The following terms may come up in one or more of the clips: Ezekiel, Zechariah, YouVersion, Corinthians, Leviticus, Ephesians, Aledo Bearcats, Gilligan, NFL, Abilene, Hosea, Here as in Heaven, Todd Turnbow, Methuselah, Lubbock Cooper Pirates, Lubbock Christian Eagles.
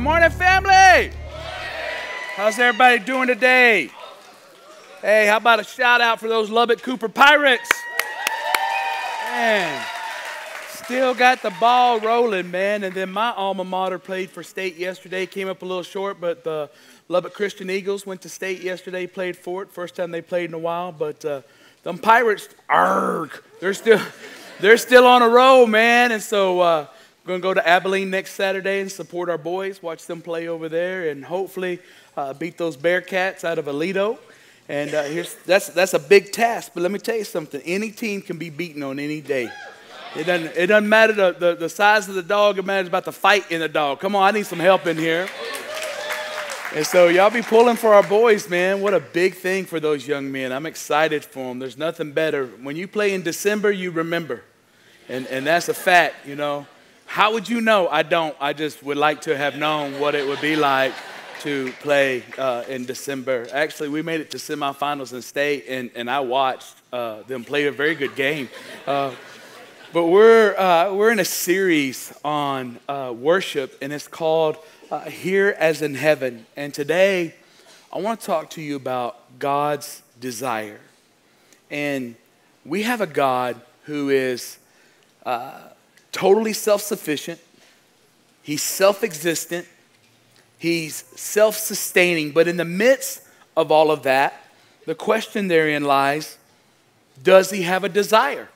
Good morning, family. Good morning. How's everybody doing today? Hey, how about a shout out for those Lubbock Cooper Pirates? Man, still got the ball rolling, man. And then my alma mater played for state yesterday. Came up a little short, but the Lubbock Christian Eagles went to state yesterday, played for it. First time they played in a while, but them Pirates, arg, they're still on a roll, man. And so we're going to go to Abilene next Saturday and support our boys, watch them play over there, and hopefully beat those Bearcats out of Aledo. And that's a big task, but let me tell you something. Any team can be beaten on any day. It doesn't matter the size of the dog. It matters about the fight in the dog. Come on, I need some help in here. And so y'all be pulling for our boys, man. What a big thing for those young men. I'm excited for them. There's nothing better. When you play in December, you remember. And that's a fact, you know. How would you know? I don't. I just would like to have known what it would be like to play in December. Actually, we made it to semifinals in state, and I watched them play a very good game. But we're in a series on worship, and it's called Here as in Heaven. And today, I want to talk to you about God's desire. And we have a God who is totally self-sufficient. He's self-existent. He's self-sustaining. But in the midst of all of that, the question therein lies, does he have a desire?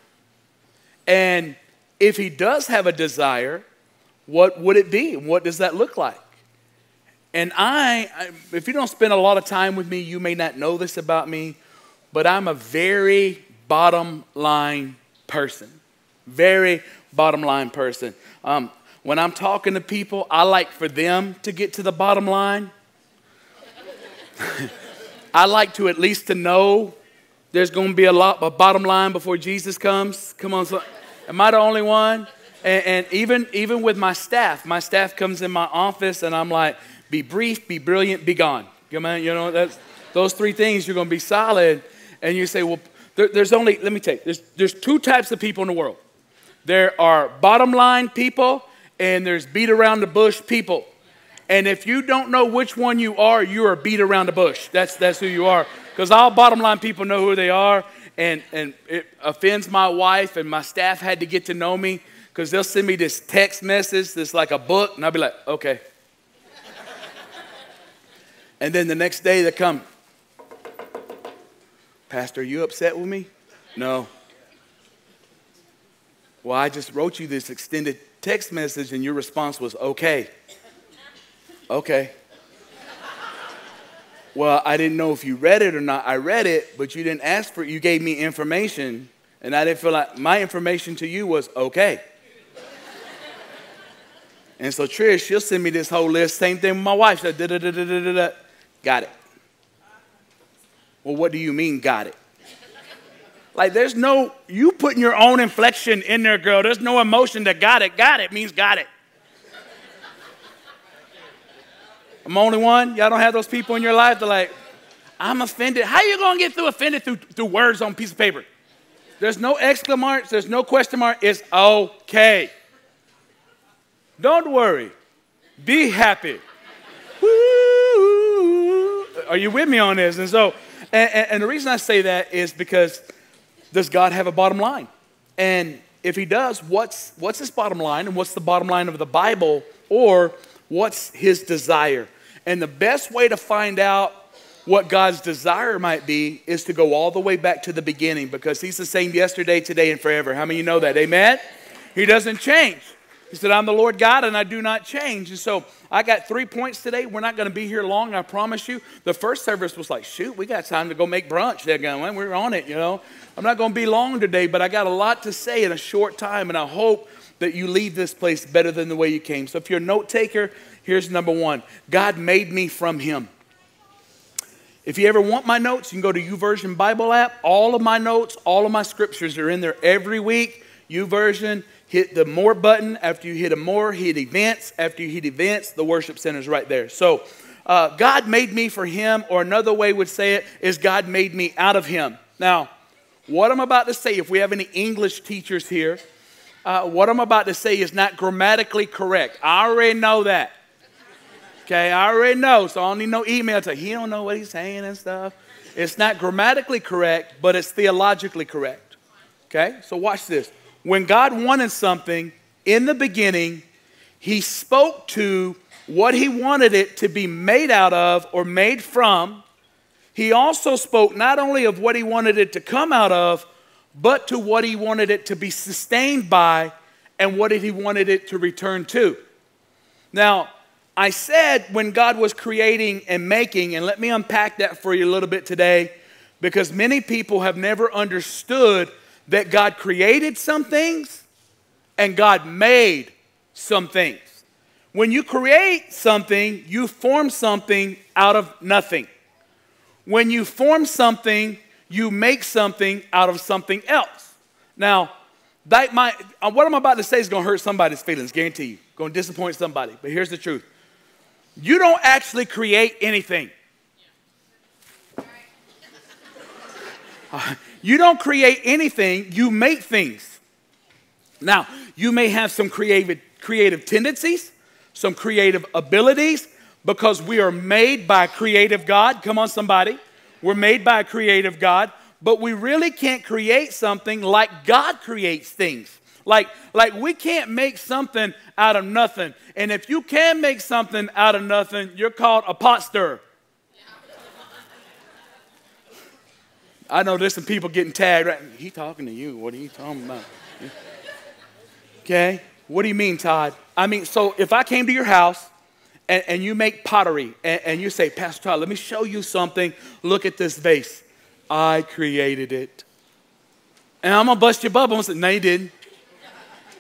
And if he does have a desire, what would it be? What does that look like? And if you don't spend a lot of time with me, you may not know this about me, but I'm a very bottom line person. Very bottom line person. When I'm talking to people, I like for them to get to the bottom line. I like to at least to know there's going to be a bottom line before Jesus comes. Come on, so, am I the only one? And even with my staff comes in my office and I'm like, be brief, be brilliant, be gone. You know, those three things, you're going to be solid. And you say, well, let me tell you, there's two types of people in the world. There are bottom line people and there's beat around the bush people. And if you don't know which one you are beat around the bush. That's who you are. Because all bottom line people know who they are. And it offends my wife, and my staff had to get to know me because they'll send me this text message that's like a book. And I'll be like, okay. And then the next day they come. Pastor, are you upset with me? No. Well, I just wrote you this extended text message and your response was, okay. Okay. Well, I didn't know if you read it or not. I read it, but you didn't ask for it. You gave me information, and I didn't feel like my information to you was okay. And so Trish, she'll send me this whole list. Same thing with my wife. She said, da-da-da-da-da-da. Got it. Well, what do you mean, got it? Like, there's no, you putting your own inflection in there, girl. There's no emotion to got it. Got it means got it. I'm the only one. Y'all don't have those people in your life that are like, I'm offended. How you going to get offended through words on a piece of paper? There's no exclamation marks. There's no question mark. It's okay. Don't worry. Be happy. Woo. Are you with me on this? And so, and the reason I say that is because does God have a bottom line? And if he does, what's his bottom line? And what's the bottom line of the Bible? Or what's his desire? And the best way to find out what God's desire might be is to go all the way back to the beginning, because he's the same yesterday, today, and forever. How many of you know that? Amen? He doesn't change. He said, I'm the Lord God and I do not change. And so I got 3 points today. We're not going to be here long, I promise you. The first service was like, shoot, we got time to go make brunch. They're going, we're on it, you know. I'm not going to be long today, but I got a lot to say in a short time, and I hope that you leave this place better than the way you came. So if you're a note taker, here's number one. God made me from him. If you ever want my notes, you can go to YouVersion Bible app. All of my notes, all of my scriptures are in there every week. YouVersion. Hit the more button. After you hit a more, hit events. After you hit events, the worship center's right there. So God made me for him, or another way would say it is God made me out of him. Now, what I'm about to say, if we have any English teachers here, what I'm about to say is not grammatically correct. I already know that. Okay, I already know, so I don't need no email to he don't know what he's saying and stuff. It's not grammatically correct, but it's theologically correct. Okay, so watch this. When God wanted something in the beginning, he spoke to what he wanted it to be made out of or made from. He also spoke not only of what he wanted it to come out of, but to what he wanted it to be sustained by and what he wanted it to return to. Now, I said when God was creating and making, and let me unpack that for you a little bit today, because many people have never understood that God created some things and God made some things. When you create something, you form something out of nothing. When you form something, you make something out of something else. Now, what I'm about to say is going to hurt somebody's feelings, guarantee you. Going to disappoint somebody, but here's the truth. You don't actually create anything. You don't create anything, you make things. Now, you may have some creative tendencies, some creative abilities, because we are made by a creative God. Come on, somebody. We're made by a creative God, but we really can't create something like God creates things. Like we can't make something out of nothing. And if you can make something out of nothing, you're called a pot stirrer. I know there's some people getting tagged right. He talking to you. What are you talking about? Okay. What do you mean, Todd? I mean, so if I came to your house and you make pottery and you say, Pastor Todd, let me show you something. Look at this vase. I created it. And I'm going to bust your bubble and say, no, you didn't.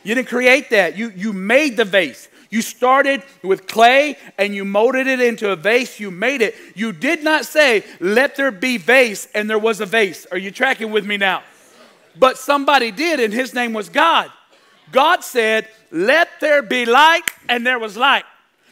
You didn't create that. You made the vase. You started with clay and you molded it into a vase. You made it. You did not say, let there be vase, and there was a vase. Are you tracking with me now? But somebody did, and his name was God. God said, let there be light, and there was light.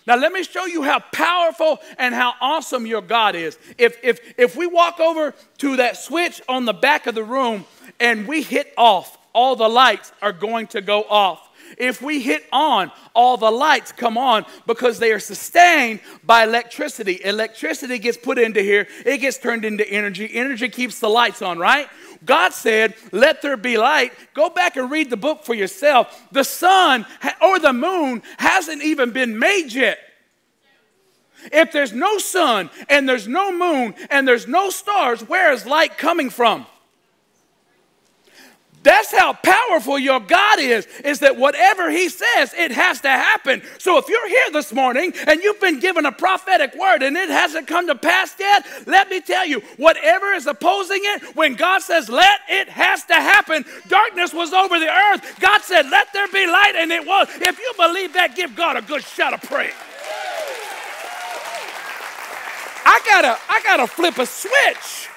Now, let me show you how powerful and how awesome your God is. If we walk over to that switch on the back of the room and we hit off, all the lights are going to go off. If we hit on, all the lights come on because they are sustained by electricity. Electricity gets put into here. It gets turned into energy. Energy keeps the lights on, right? God said, let there be light. Go back and read the book for yourself. The sun or the moon hasn't even been made yet. If there's no sun and there's no moon and there's no stars, where is light coming from? That's how powerful your God is that whatever he says, it has to happen. So if you're here this morning and you've been given a prophetic word and it hasn't come to pass yet, let me tell you, whatever is opposing it, when God says, let it has to happen. Darkness was over the earth. God said, let there be light, and it was. If you believe that, give God a good shout of praise. I gotta flip a switch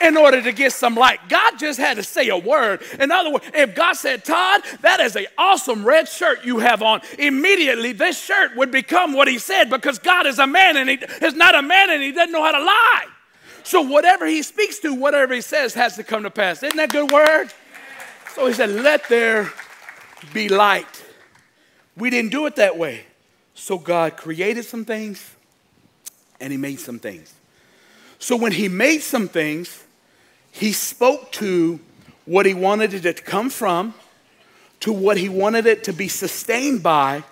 in order to get some light. God just had to say a word. In other words, if God said, Todd, that is an awesome red shirt you have on, immediately this shirt would become what he said, because God is a man and he is not a man and he doesn't know how to lie. So whatever he speaks to, whatever he says has to come to pass. Isn't that a good word? So he said, let there be light. We didn't do it that way. So God created some things and he made some things. So when he made some things, he spoke to what he wanted it to come from, to what he wanted it to be sustained by,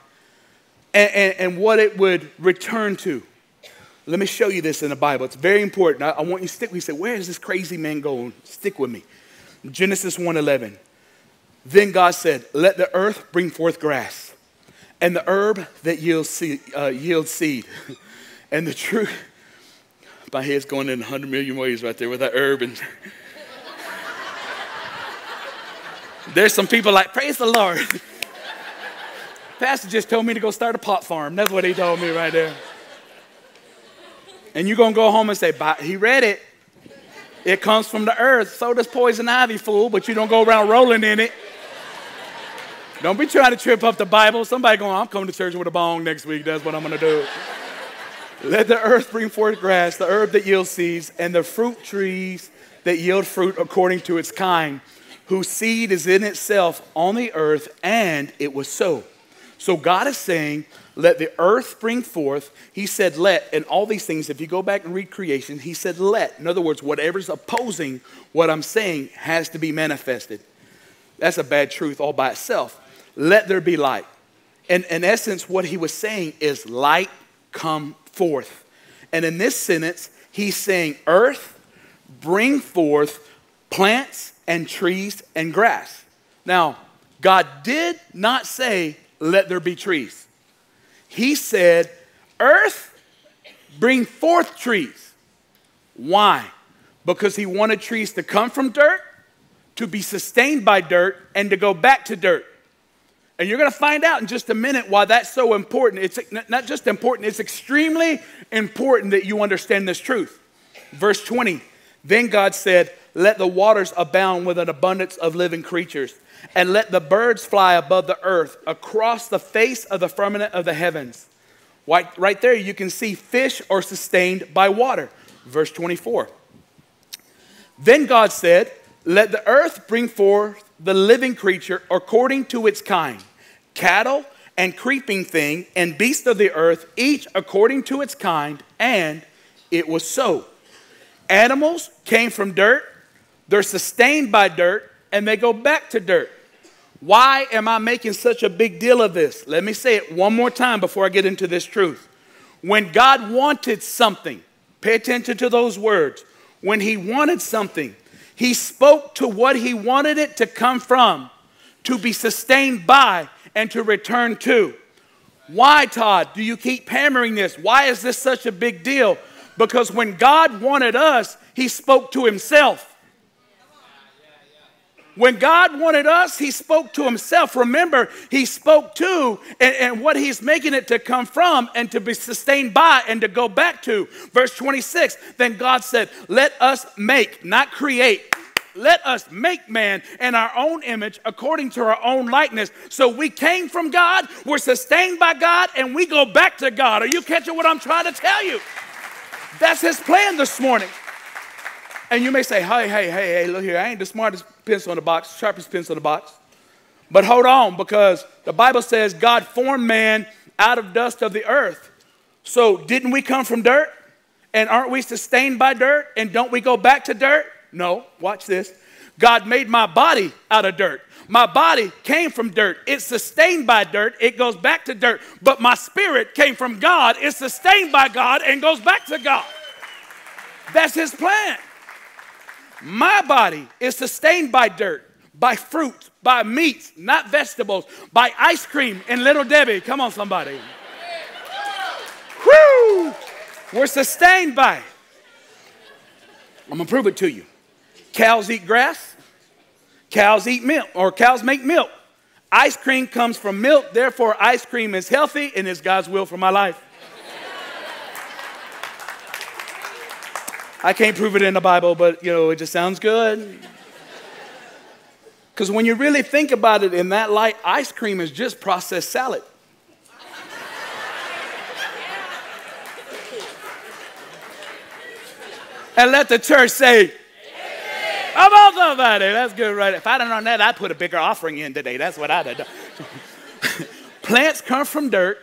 and what it would return to. Let me show you this in the Bible. It's very important. I want you to stick with me. You say, where is this crazy man going? Stick with me. Genesis 1:11. Then God said, let the earth bring forth grass, and the herb that yields seed. And the tree... My head's going in 100 million ways right there with that herb. And there's some people like, praise the Lord. Pastor just told me to go start a pot farm. That's what he told me right there. And you're going to go home and say, he read it. It comes from the earth. So does poison ivy, fool, but you don't go around rolling in it. Don't be trying to trip up the Bible. Somebody going, I'm coming to church with a bong next week. That's what I'm going to do. Let the earth bring forth grass, the herb that yields seeds, and the fruit trees that yield fruit according to its kind, whose seed is in itself on the earth, and it was so. So God is saying, let the earth bring forth. He said, let, and all these things, if you go back and read creation, he said, let. In other words, whatever's opposing what I'm saying has to be manifested. That's a bad truth all by itself. Let there be light. And in essence, what he was saying is light come forth. And in this sentence, he's saying, earth, bring forth plants and trees and grass. Now, God did not say, let there be trees. He said, earth, bring forth trees. Why? Because he wanted trees to come from dirt, to be sustained by dirt, and to go back to dirt. And you're going to find out in just a minute why that's so important. It's not just important, it's extremely important that you understand this truth. Verse 20, then God said, let the waters abound with an abundance of living creatures, and let the birds fly above the earth across the face of the firmament of the heavens. Right there you can see fish are sustained by water. Verse 24. Then God said, let the earth bring forth the living creature according to its kind, cattle and creeping thing and beasts of the earth, each according to its kind, and it was so. Animals came from dirt, they're sustained by dirt, and they go back to dirt. Why am I making such a big deal of this? Let me say it one more time before I get into this truth. When God wanted something, pay attention to those words. When he wanted something, he spoke to what he wanted it to come from, to be sustained by, and to return to. Why, Todd, do you keep hammering this? Why is this such a big deal? Because when God wanted us, he spoke to himself. When God wanted us, he spoke to himself. Remember, he spoke to and what he's making it to come from and to be sustained by and to go back to. Verse 26, then God said, let us make, not create. Let us make man in our own image according to our own likeness. So we came from God, we're sustained by God, and we go back to God. Are you catching what I'm trying to tell you? That's his plan this morning. And you may say, hey, look here, I ain't the smartest pencil in the box, sharpest pencil in the box. But hold on, because the Bible says God formed man out of dust of the earth. So didn't we come from dirt? And aren't we sustained by dirt? And don't we go back to dirt? No, watch this. God made my body out of dirt. My body came from dirt. It's sustained by dirt. It goes back to dirt. But my spirit came from God. It's sustained by God and goes back to God. That's his plan. My body is sustained by dirt, by fruit, by meats, not vegetables, by ice cream and Little Debbie. Come on, somebody. Woo! We're sustained by it. I'm going to prove it to you. Cows eat grass. Cows eat milk, or cows make milk. Ice cream comes from milk. Therefore, ice cream is healthy and is God's will for my life. I can't prove it in the Bible, but, you know, it just sounds good. Because when you really think about it in that light, ice cream is just processed salad. And let the church say, come on, somebody. That's good, right? If I'd have known that, I'd put a bigger offering in today. That's what I'd have done. Plants come from dirt.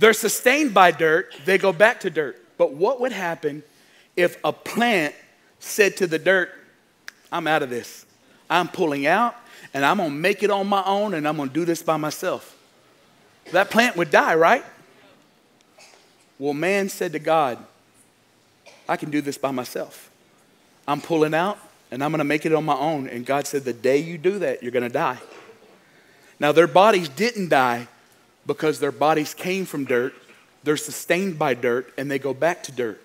They're sustained by dirt. They go back to dirt. But what would happen if a plant said to the dirt, I'm out of this. I'm pulling out, and I'm going to make it on my own, and I'm going to do this by myself? That plant would die, right? Well, man said to God, I can do this by myself. I'm pulling out, and I'm going to make it on my own. And God said, the day you do that, you're going to die. Now, their bodies didn't die because their bodies came from dirt. They're sustained by dirt, and they go back to dirt.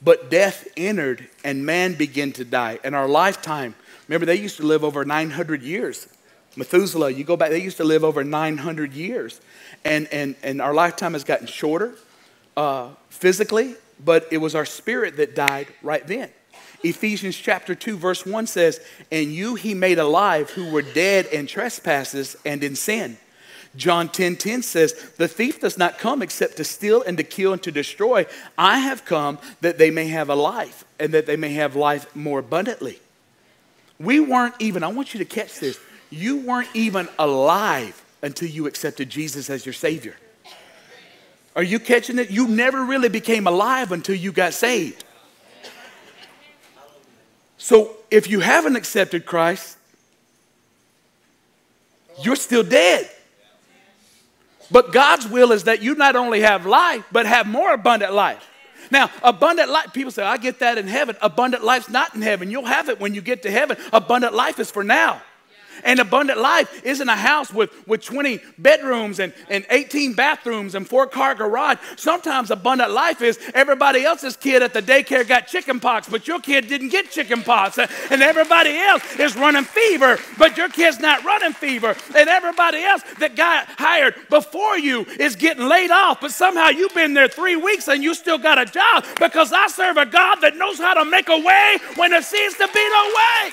But death entered and man began to die. In our lifetime, remember they used to live over 900 years. Methuselah, you go back, they used to live over 900 years. And our lifetime has gotten shorter physically, but it was our spirit that died right then. Ephesians chapter 2 verse 1 says, and you he made alive who were dead in trespasses and in sin. John 10:10 says, the thief does not come except to steal and to kill and to destroy. I have come that they may have a life and that they may have life more abundantly. We weren't even, I want you to catch this, you weren't even alive until you accepted Jesus as your Savior. Are you catching it? You never really became alive until you got saved. So if you haven't accepted Christ, you're still dead. But God's will is that you not only have life, but have more abundant life. Now, abundant life, people say, I get that in heaven. Abundant life's not in heaven. You'll have it when you get to heaven. Abundant life is for now. And abundant life isn't a house with 20 bedrooms and 18 bathrooms and 4-car garage. Sometimes abundant life is everybody else's kid at the daycare got chicken pox, but your kid didn't get chicken pox. And everybody else is running fever, but your kid's not running fever. And everybody else that got hired before you is getting laid off, but somehow you've been there 3 weeks and you still got a job, because I serve a God that knows how to make a way when there seems to be no way.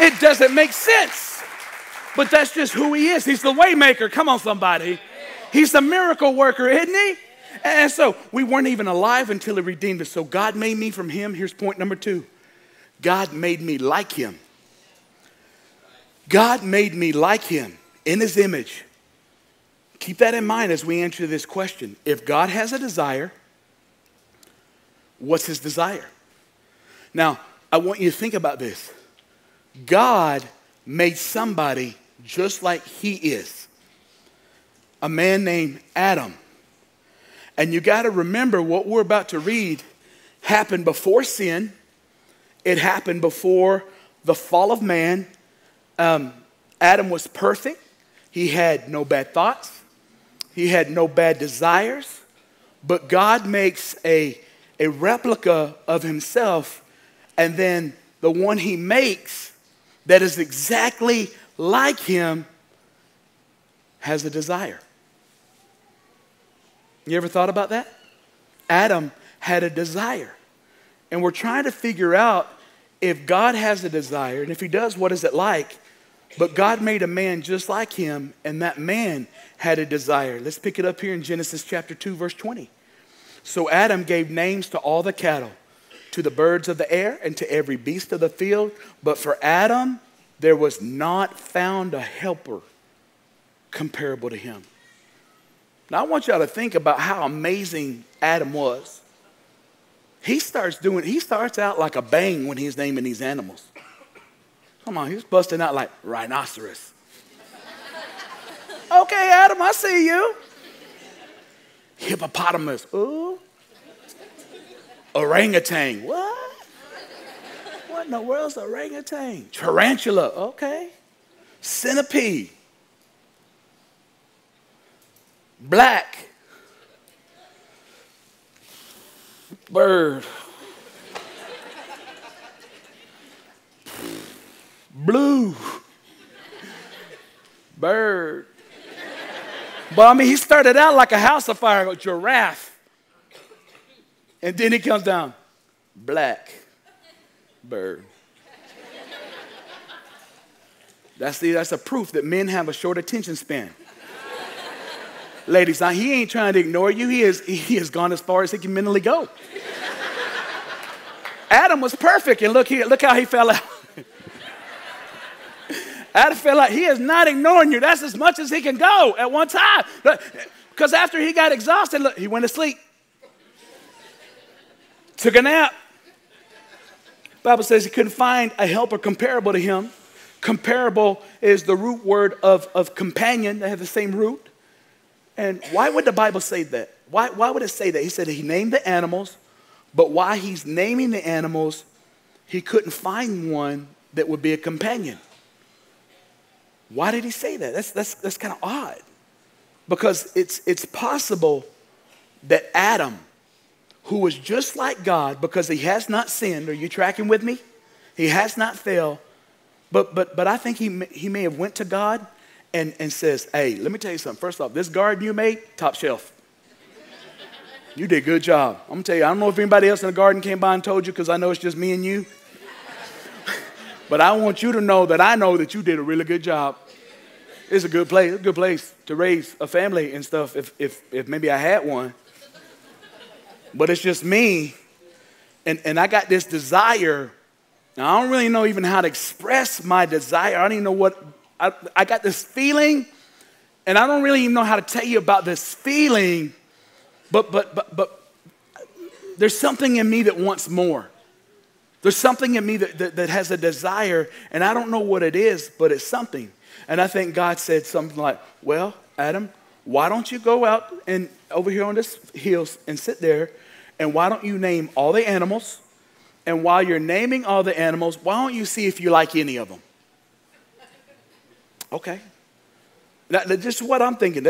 It doesn't make sense, but that's just who he is. He's the way maker. Come on, somebody. He's the miracle worker, isn't he? And so we weren't even alive until he redeemed us. So God made me from him. Here's point number 2. God made me like him. God made me like him in his image. Keep that in mind as we answer this question. If God has a desire, what's his desire? Now, I want you to think about this. God made somebody just like he is, a man named Adam. And you got to remember what we're about to read happened before sin. It happened before the fall of man. Adam was perfect. He had no bad thoughts. He had no bad desires. But God makes a replica of himself, and then the one he makes that is exactly like him has a desire. You ever thought about that? Adam had a desire. And we're trying to figure out if God has a desire, and if he does, what is it like? But God made a man just like him, and that man had a desire. Let's pick it up here in Genesis chapter 2, verse 20. So Adam gave names to all the cattle, to the birds of the air, and to every beast of the field. But for Adam, there was not found a helper comparable to him. Now, I want y'all to think about how amazing Adam was. He starts out like a bang when he's naming these animals. Come on, he's busting out like rhinoceros. Okay, Adam, I see you. Hippopotamus. Ooh. Orangutan. What? What in the world's orangutan? Tarantula. Okay. Centipede. Black. Bird. Blue. Bird. But I mean, he started out like a house of fire, a giraffe. And then he comes down, black bird. That's a proof that men have a short attention span. Ladies, now he ain't trying to ignore you. He has gone as far as he can mentally go. Adam was perfect, and look how he fell out. Adam fell out. He is not ignoring you. That's as much as he can go at one time. Because after he got exhausted, look, he went to sleep. Took a nap. The Bible says he couldn't find a helper comparable to him. Comparable is the root word of companion. They have the same root. And why would the Bible say that? Why would it say that? He said he named the animals, but while he's naming the animals, he couldn't find one that would be a companion. Why did he say that? That's kind of odd. Because it's possible that Adam, who was just like God because he has not sinned. Are you tracking with me? He has not failed. But I think he may have went to God and says, hey, let me tell you something. First off, this garden you made, top shelf. You did a good job. I'm going to tell you, I don't know if anybody else in the garden came by and told you, because I know it's just me and you. But I want you to know that I know that you did a really good job. It's a good place to raise a family and stuff if maybe I had one. But it's just me, and I got this desire. Now, I don't really know even how to express my desire. I don't even know what I got this feeling, and I don't really even know how to tell you about this feeling, but there's something in me that wants more. There's something in me that has a desire, and I don't know what it is, but it's something. And I think God said something like, well, Adam, why don't you go out and over here on this hill and sit there, and why don't you name all the animals? And while you're naming all the animals, why don't you see if you like any of them? Okay. That's just what I'm thinking.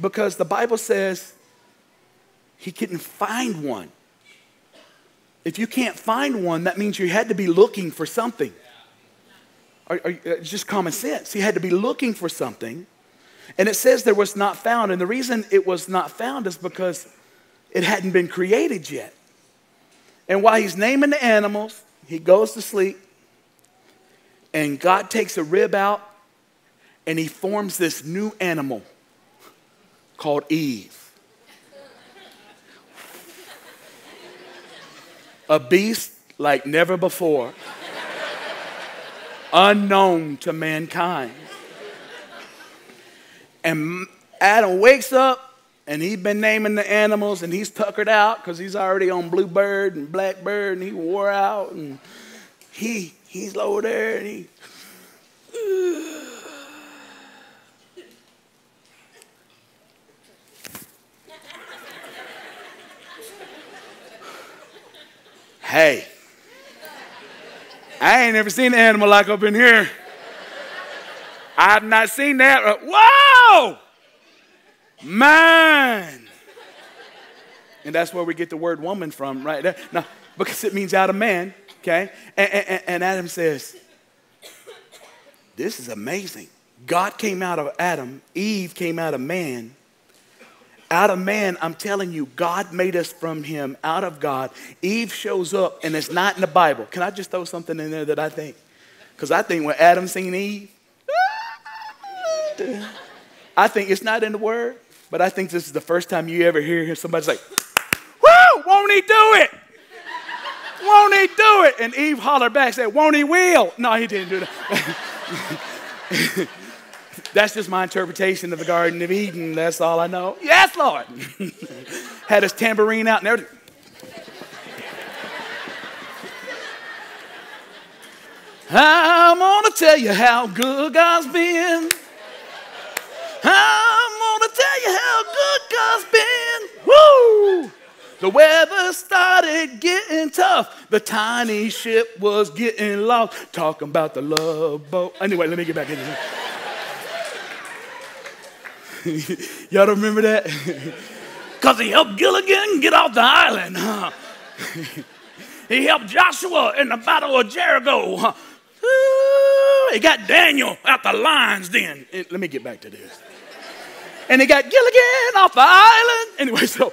Because the Bible says he couldn't find one. If you can't find one, that means you had to be looking for something. It's just common sense. He had to be looking for something. And it says there was not found. And the reason it was not found is because it hadn't been created yet. And while he's naming the animals, he goes to sleep. And God takes a rib out. And he forms this new animal called Eve. A beast like never before. Unknown to mankind. And Adam wakes up, and he's been naming the animals, and he's tuckered out because he's already on Bluebird and Blackbird, and he wore out, and he's over there, and hey, I ain't never seen an animal like up in here. I've not seen that. Whoa! Man! And that's where we get the word woman from right there. Now, because it means out of man, okay? And Adam says, this is amazing. God came out of Adam. Eve came out of man. Out of man, I'm telling you, God made us from him. Out of God, Eve shows up, and it's not in the Bible. Can I just throw something in there that I think? Because I think when Adam seen Eve, I think it's not in the word, but I think this is the first time you ever hear somebody's like, woo, won't he do it? Won't he do it? And Eve hollered back, said, won't he will? No, he didn't do that. That's just my interpretation of the Garden of Eden. That's all I know. Yes, Lord. Had his tambourine out and everything. I'm gonna tell you how good God's been. I'm gonna tell you how good God's been. Woo! The weather started getting tough. The tiny ship was getting lost. Talking about the love boat. Anyway, let me get back into this. Y'all don't remember that? Because he helped Gilligan get off the island. Huh? He helped Joshua in the Battle of Jericho. Huh? Ooh, he got Daniel out the lion's den. Let me get back to this. And he got Gilligan off the island. Anyway, so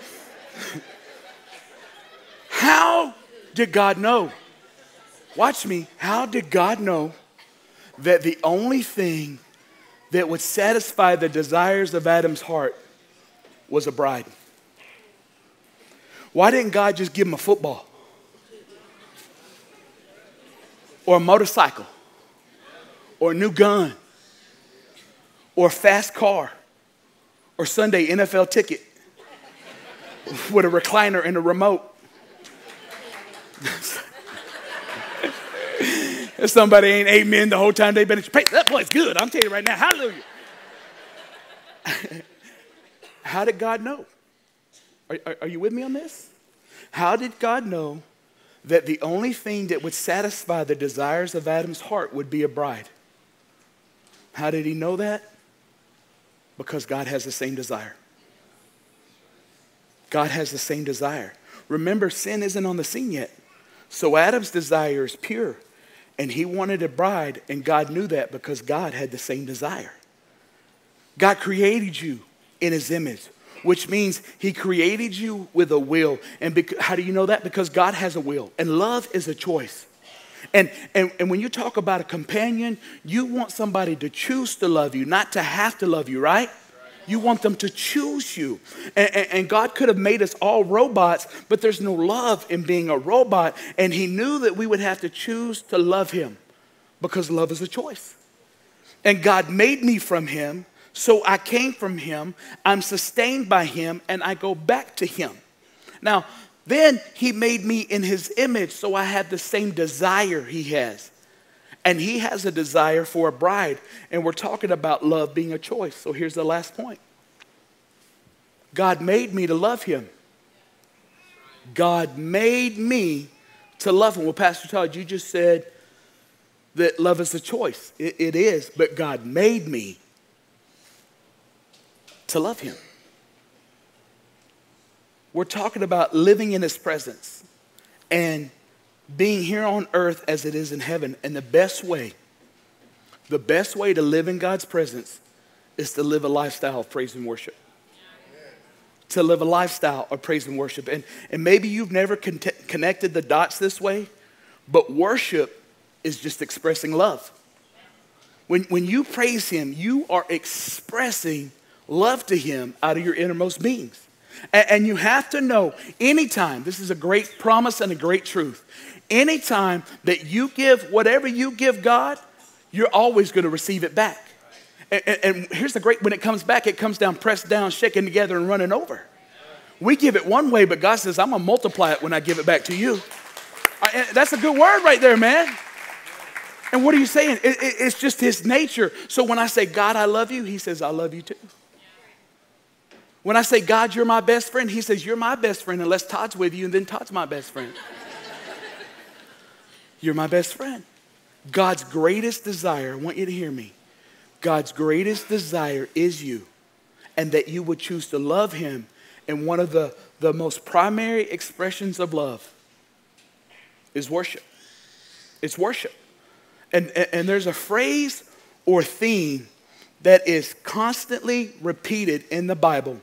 how did God know? Watch me. How did God know that the only thing that would satisfy the desires of Adam's heart was a bride? Why didn't God just give him a football? Or a motorcycle? Or a new gun? Or a fast car? Or Sunday NFL ticket with a recliner and a remote? If somebody ain't amen the whole time they've been, that boy's good. I'm telling you right now, hallelujah. How did God know? Are you with me on this? How did God know that the only thing that would satisfy the desires of Adam's heart would be a bride? How did he know that? Because God has the same desire. God has the same desire. Remember, sin isn't on the scene yet. So Adam's desire is pure. And he wanted a bride, and God knew that because God had the same desire. God created you in his image, which means he created you with a will. And how do you know that? Because God has a will, and love is a choice. And when you talk about a companion, you want somebody to choose to love you, not to have to love you, right? You want them to choose you. And God could have made us all robots, but there's no love in being a robot. And he knew that we would have to choose to love him because love is a choice. And God made me from him, so I came from him, I'm sustained by him, and I go back to him. Now, then he made me in his image, so I have the same desire he has. And he has a desire for a bride. And we're talking about love being a choice. So here's the last point. God made me to love him. God made me to love him. Well, Pastor Todd, you just said that love is a choice. It is, but God made me to love him. We're talking about living in his presence and being here on earth as it is in heaven. And the best way to live in God's presence is to live a lifestyle of praise and worship. Amen. To live a lifestyle of praise and worship. And maybe you've never connected the dots this way, but worship is just expressing love. When you praise him, you are expressing love to him out of your innermost beings. And you have to know, anytime, this is a great promise and a great truth, anytime that you give, whatever you give God, you're always going to receive it back. And here's the great, when it comes back, it comes down, pressed down, shaken together, and running over. We give it one way, but God says, I'm going to multiply it when I give it back to you. That's a good word right there, man. And what are you saying? It's just his nature. So when I say, God, I love you, he says, I love you too. When I say, God, you're my best friend, he says, you're my best friend unless Todd's with you, and then Todd's my best friend. You're my best friend. God's greatest desire, I want you to hear me, God's greatest desire is you, and that you would choose to love him. And one of the most primary expressions of love is worship. It's worship. And there's a phrase or theme that is constantly repeated in the Bible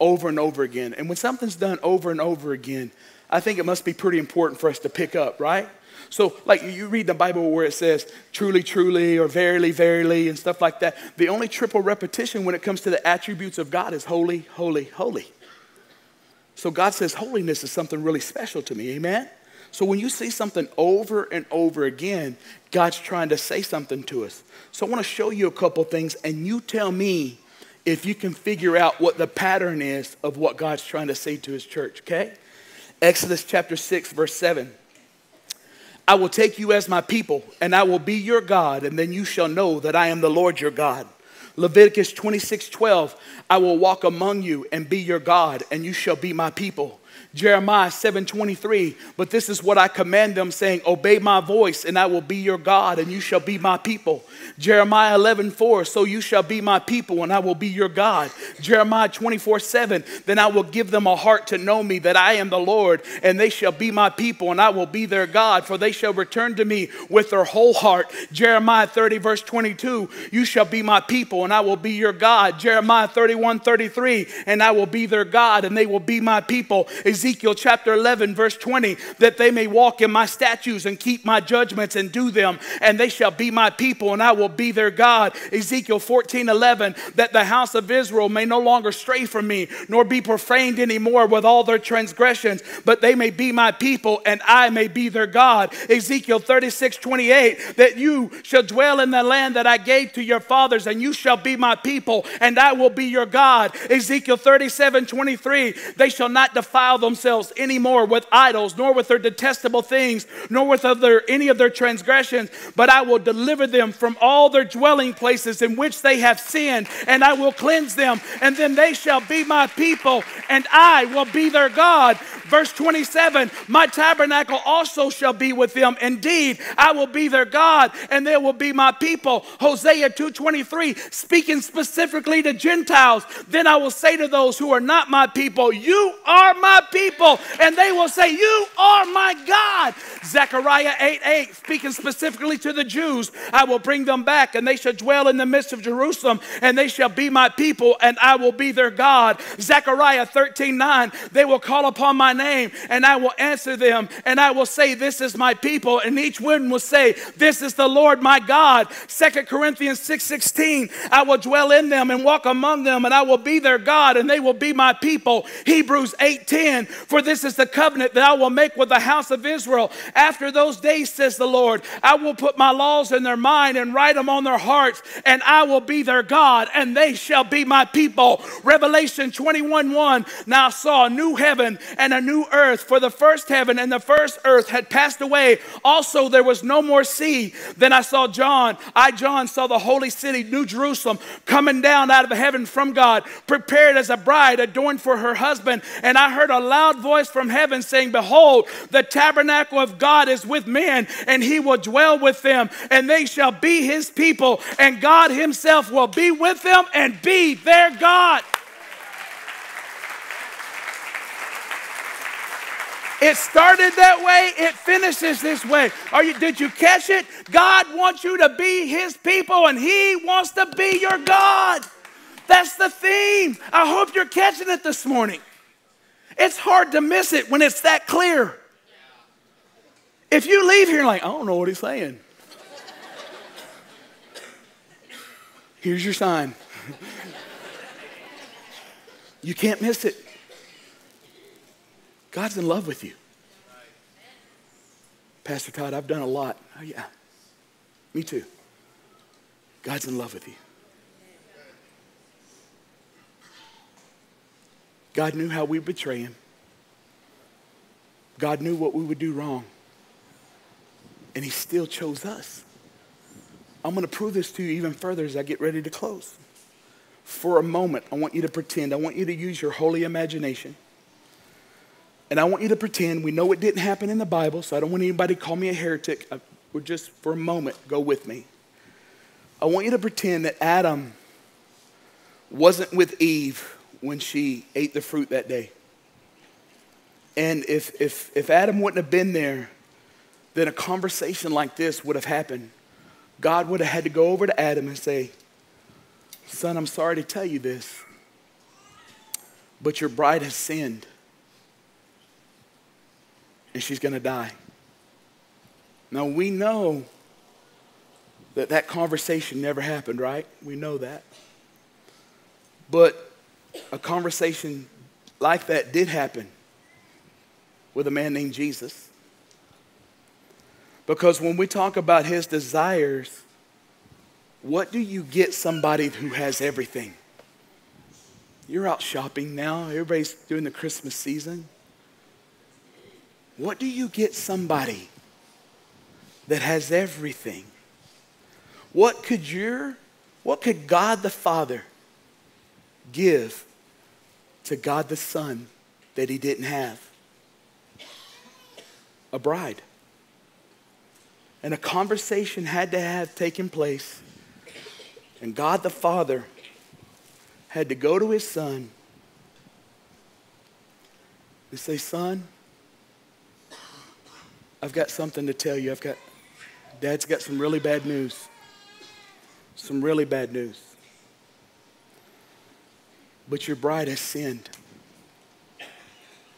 over and over again. And when something's done over and over again, I think it must be pretty important for us to pick up, right? So like you read the Bible where it says truly, truly, or verily, verily, and stuff like that. The only triple repetition when it comes to the attributes of God is holy, holy, holy. So God says holiness is something really special to me, amen? So when you see something over and over again, God's trying to say something to us. So I want to show you a couple things, and you tell me if you can figure out what the pattern is of what God's trying to say to his church, okay? Exodus chapter 6, verse 7. I will take you as my people, and I will be your God, and then you shall know that I am the Lord your God. Leviticus 26, 12. I will walk among you and be your God, and you shall be my people. Jeremiah 7:23, but this is what I command them, saying, obey my voice, and I will be your God, and you shall be my people. Jeremiah 11:4, so you shall be my people, and I will be your God. Jeremiah 24:7, then I will give them a heart to know me, that I am the Lord, and they shall be my people, and I will be their God, for they shall return to me with their whole heart. Jeremiah 30:22, you shall be my people, and I will be your God. Jeremiah 31:33, and I will be their God, and they will be my people. Ezekiel chapter 11, verse 20, that they may walk in my statutes and keep my judgments and do them, and they shall be my people, and I will be their God. Ezekiel 14:11, that the house of Israel may no longer stray from me, nor be profaned anymore with all their transgressions, but they may be my people, and I may be their God. Ezekiel 36:28, that you shall dwell in the land that I gave to your fathers, and you shall be my people, and I will be your God. Ezekiel 37:23, they shall not defile themselves anymore with idols, nor with their detestable things, nor with any of their transgressions, but I will deliver them from all their dwelling places in which they have sinned, and I will cleanse them, and then they shall be my people, and I will be their God. Verse 27, my tabernacle also shall be with them. Indeed, I will be their God, and they will be my people. Hosea 2:23, speaking specifically to Gentiles, then I will say to those who are not my people, you are my people, and they will say, you are my God. Zechariah 8:8, speaking specifically to the Jews, I will bring them back, and they shall dwell in the midst of Jerusalem, and they shall be my people, and I will be their God. Zechariah 13:9, they will call upon my name, and I will answer them, and I will say, this is my people, and each one will say, this is the Lord my God. 2 Corinthians 6:16, I will dwell in them and walk among them, and I will be their God, and they will be my people. Hebrews 8:10, for this is the covenant that I will make with the house of Israel. After those days, says the Lord, I will put my laws in their mind and write them on their hearts, and I will be their God, and they shall be my people. Revelation 21:1, now I saw a new heaven and a new earth, for the first heaven and the first earth had passed away. Also there was no more sea. Then I saw John. I, John, saw the holy city, New Jerusalem, coming down out of heaven from God, prepared as a bride adorned for her husband. And I heard a loud voice from heaven saying, behold, the tabernacle of God is with men, and he will dwell with them, and they shall be his people, and God himself will be with them and be their God. It started that way, it finishes this way. Did you catch it? God wants you to be his people, and he wants to be your God. That's the theme. I hope you're catching it this morning. It's hard to miss it when it's that clear. If you leave here like, I don't know what he's saying, here's your sign. You can't miss it. God's in love with you. Pastor Todd, I've done a lot. Oh, yeah. Me too. God's in love with you. God knew how we'd betray him. God knew what we would do wrong. And he still chose us. I'm going to prove this to you even further as I get ready to close. For a moment, I want you to pretend. I want you to use your holy imagination. And I want you to pretend. We know it didn't happen in the Bible, so I don't want anybody to call me a heretic. We're just, for a moment, go with me. I want you to pretend that Adam wasn't with Eve when she ate the fruit that day. And if Adam wouldn't have been there, then a conversation like this would have happened. God would have had to go over to Adam and say, son, I'm sorry to tell you this, but your bride has sinned. And she's going to die. Now, we know that that conversation never happened, right? We know that. But a conversation like that did happen with a man named Jesus. Because when we talk about his desires, what do you get somebody who has everything? You're out shopping now. Everybody's doing the Christmas season. What do you get somebody that has everything? What could God the Father give to God the Son that he didn't have? A bride. And a conversation had to have taken place, and God the Father had to go to his Son and say, son, I've got something to tell you. Dad's got some really bad news. Some really bad news. But your bride has sinned.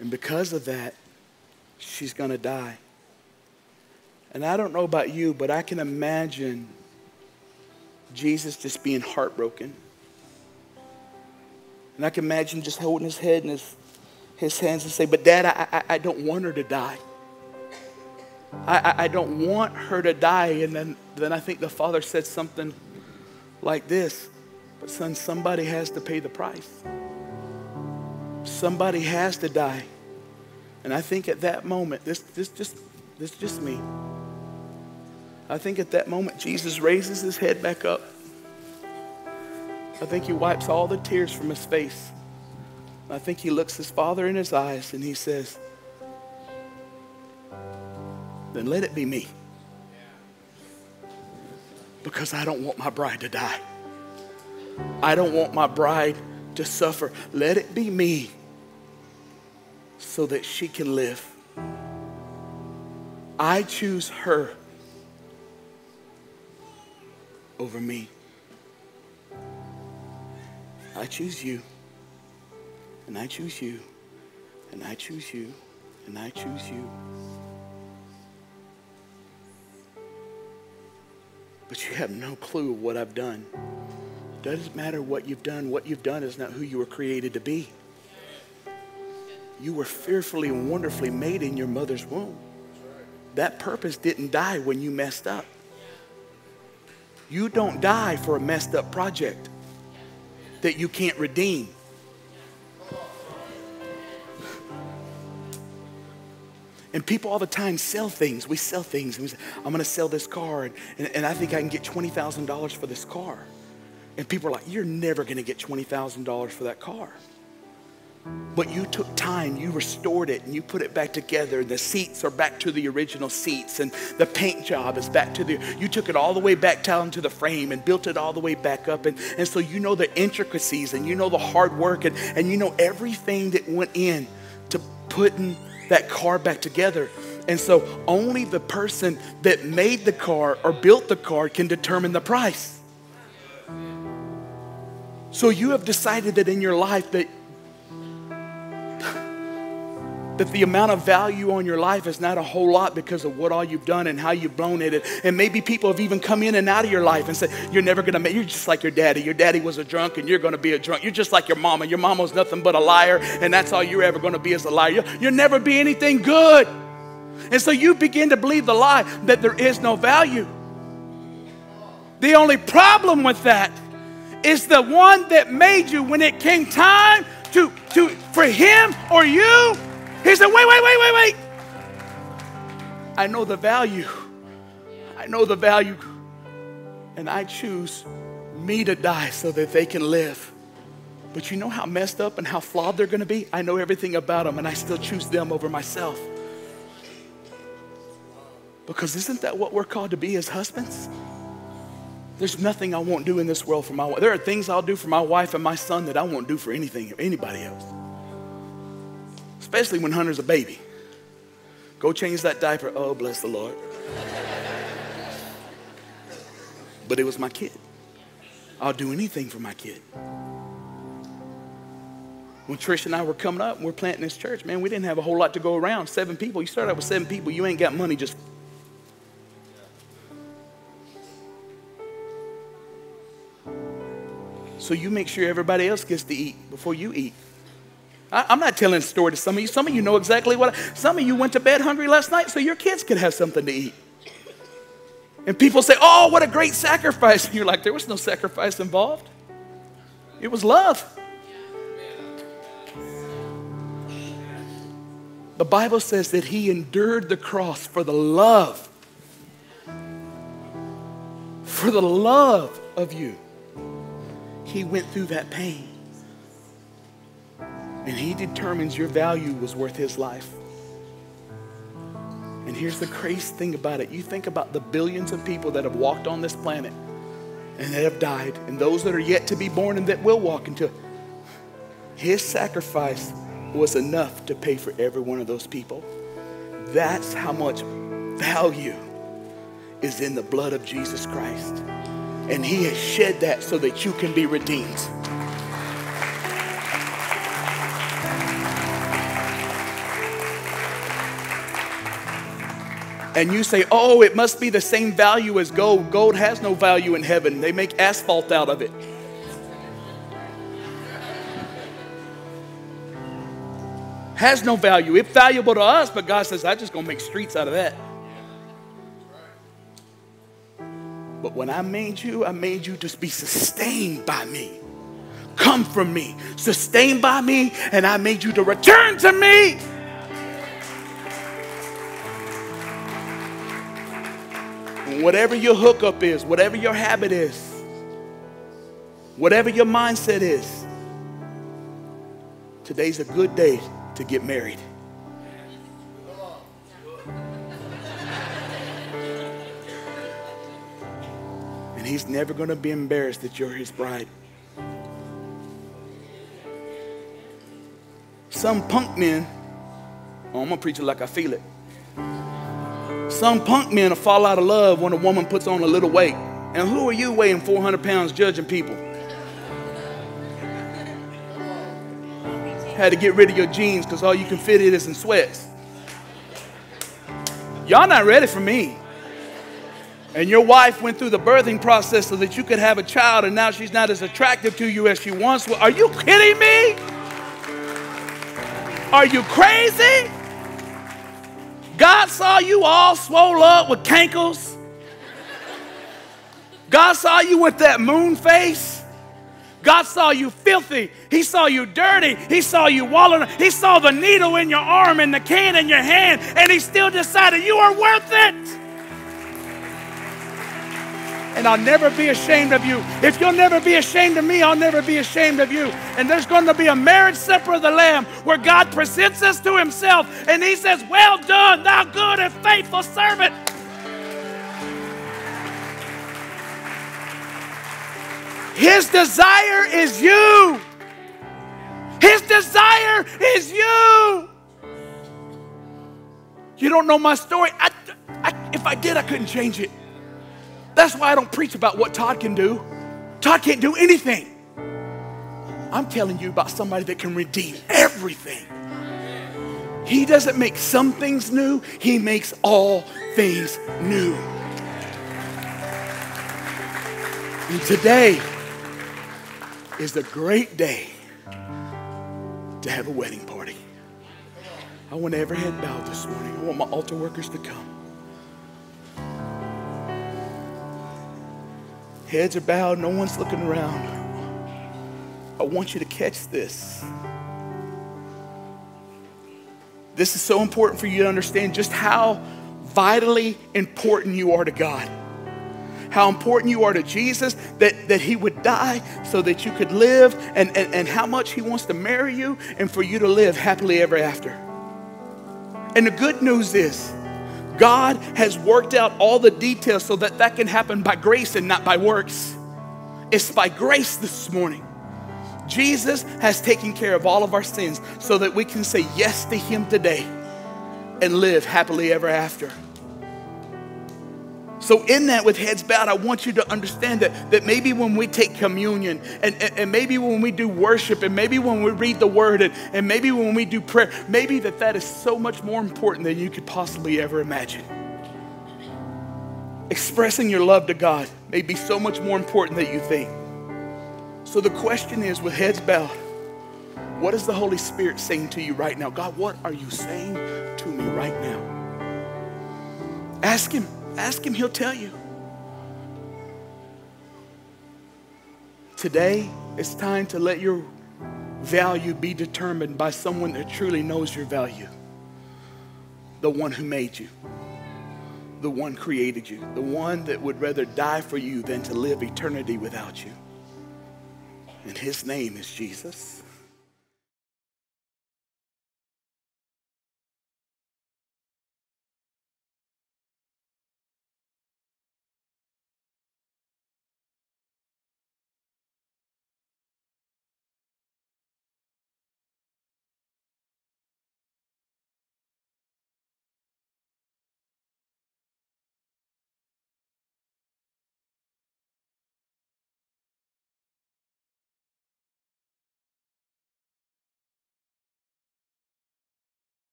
And because of that, she's going to die. And I don't know about you, but I can imagine Jesus just being heartbroken. And I can imagine just holding his head in his hands and say, but Dad, I don't want her to die. I don't want her to die. And then I think the Father said something like this, but son, somebody has to pay the price. Somebody has to die. And I think at that moment, this just me, I think at that moment, Jesus raises his head back up. I think he wipes all the tears from his face. I think he looks his Father in his eyes and he says, then let it be me. Because I don't want my bride to die. I don't want my bride to suffer. Let it be me so that she can live. I choose her over me. I choose you, and I choose you, and I choose you. and I choose you. But you have no clue what I've done. It doesn't matter what you've done. What you've done is not who you were created to be. You were fearfully and wonderfully made in your mother's womb. That purpose didn't die when you messed up. You don't die for a messed up project that you can't redeem. And people all the time sell things. We sell things. And we say, I'm going to sell this car, and I think I can get $20,000 for this car. And people are like, you're never going to get $20,000 for that car. But you took time, you restored it, and you put it back together. The seats are back to the original seats, and the paint job is back to the, you took it all the way back down to the frame and built it all the way back up. And so you know the intricacies, and you know the hard work, and you know everything that went in to putting that car back together. And so only the person that made the car or built the car can determine the price. So you have decided that in your life that the amount of value on your life is not a whole lot because of what all you've done and how you've blown it. And maybe people have even come in and out of your life and said, you're never going to make, you're just like your daddy. Your daddy was a drunk and you're going to be a drunk. You're just like your mama. Your mama was nothing but a liar, and that's all you're ever going to be is a liar. You'll never be anything good. And so you begin to believe the lie that there is no value. The only problem with that is the one that made you, when it came time for him or you, he said, wait. I know the value. I know the value. And I choose me to die so that they can live. But you know how messed up and how flawed they're going to be? I know everything about them, and I still choose them over myself. Because isn't that what we're called to be as husbands? There's nothing I won't do in this world for my wife. There are things I'll do for my wife and my son that I won't do for anything, anybody else. Especially when Hunter's a baby. Go change that diaper. Oh, bless the Lord. But it was my kid. I'll do anything for my kid. When Trish and I were coming up and we're planting this church, man, we didn't have a whole lot to go around. 7 people. You start out with 7 people. You ain't got money. Just. So you make sure everybody else gets to eat before you eat. I'm not telling a story to some of you. Some of you know exactly what. Some of you went to bed hungry last night so your kids could have something to eat. And people say, oh, what a great sacrifice. And you're like, there was no sacrifice involved. It was love. The Bible says that he endured the cross for the love. For the love of you. He went through that pain. And he determines your value was worth his life. And here's the crazy thing about it. You think about the billions of people that have walked on this planet and that have died, and those that are yet to be born and that will walk into. His sacrifice was enough to pay for every one of those people. That's how much value is in the blood of Jesus Christ. And he has shed that so that you can be redeemed. And you say, oh, it must be the same value as gold. Gold has no value in heaven. They make asphalt out of it. Has no value. It's valuable to us, but God says, I'm just going to make streets out of that. But when I made you to be sustained by me. Come from me. Sustained by me, and I made you to return to me. Whatever your hookup is, whatever your habit is, whatever your mindset is, today's a good day to get married. And he's never going to be embarrassed that you're his bride. Some punk men, oh, I'm going to preach it like I feel it. Some punk men will fall out of love when a woman puts on a little weight. And who are you weighing 400 pounds judging people? Had to get rid of your jeans because all you can fit in is in sweats. Y'all not ready for me. And your wife went through the birthing process so that you could have a child, and now she's not as attractive to you as she once was. Are you kidding me? Are you crazy? God saw you all swole up with cankles. God saw you with that moon face. God saw you filthy. He saw you dirty. He saw you wallowing. He saw the needle in your arm and the can in your hand, and he still decided you are worth it. And I'll never be ashamed of you. If you'll never be ashamed of me, I'll never be ashamed of you. And there's going to be a marriage supper of the Lamb where God presents us to himself and he says, well done, thou good and faithful servant. His desire is you. His desire is you. You don't know my story. If I did, I couldn't change it. That's why I don't preach about what Todd can do. Todd can't do anything. I'm telling you about somebody that can redeem everything. He doesn't make some things new. He makes all things new. And today is the great day to have a wedding party. I want every head bowed this morning. I want my altar workers to come. Heads are bowed, no one's looking around. I want you to catch this. This is so important for you to understand just how vitally important you are to God. How important you are to Jesus, that he would die so that you could live, and how much he wants to marry you and for you to live happily ever after. And the good news is, God has worked out all the details so that that can happen by grace and not by works. It's by grace this morning. Jesus has taken care of all of our sins so that we can say yes to him today and live happily ever after. So in that, with heads bowed, I want you to understand that maybe when we take communion and maybe when we do worship and maybe when we read the word and maybe when we do prayer, maybe that is so much more important than you could possibly ever imagine. Expressing your love to God may be so much more important than you think. So the question is, with heads bowed, what is the Holy Spirit saying to you right now? God, what are you saying to me right now? Ask him. Ask him, he'll tell you. Today, it's time to let your value be determined by someone that truly knows your value. The one who made you. The one created you. The one that would rather die for you than to live eternity without you. And his name is Jesus.